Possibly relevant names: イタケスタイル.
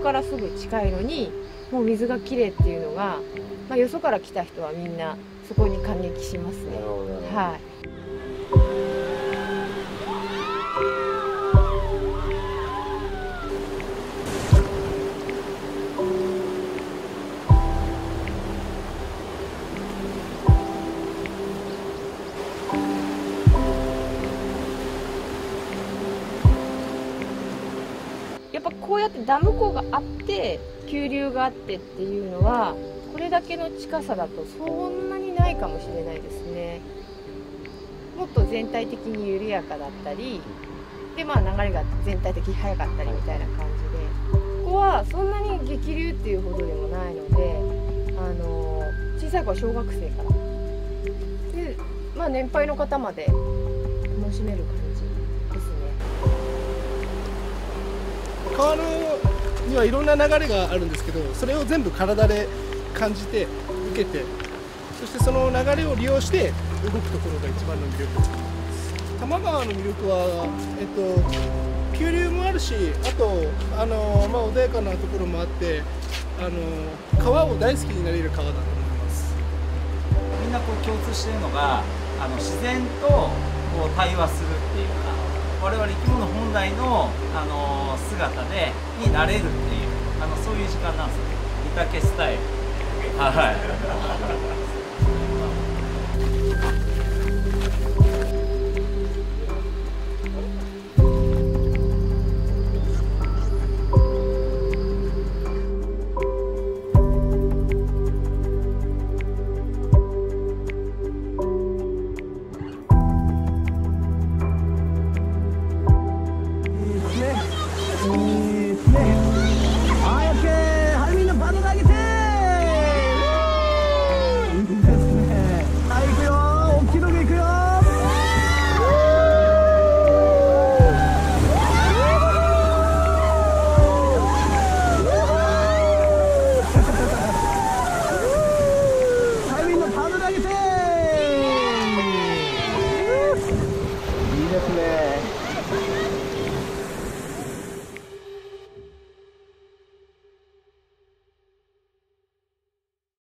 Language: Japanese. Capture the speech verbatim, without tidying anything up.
からすぐ近いのにもう水がきれいっていうのが、まあ、よそから来た人はみんなそこに感激しますね。はい。こうやってダム湖があって急流があってっていうのはこれだけの近さだとそんなにないかもしれないですね。もっと全体的に緩やかだったりで、まあ、流れが全体的に速かったりみたいな感じで、ここはそんなに激流っていうほどでもないので、あの小さい子は小学生からで、まあ、年配の方まで楽しめる感じですね。川にはいろんな流れがあるんですけど、それを全部体で感じて受けて、そしてその流れを利用して動くところが一番の魅力です。多摩川の魅力は、えっと、急流もあるし、あとあの、まあ、穏やかなところもあって、あの川を大好きになれる川だと思います。みんなこう共通しているのが、あの自然とこう対話するっていうか、我々生き物本来の、あの姿でになれるっていう、あのそういう時間なんですよ。イタケスタイル。はい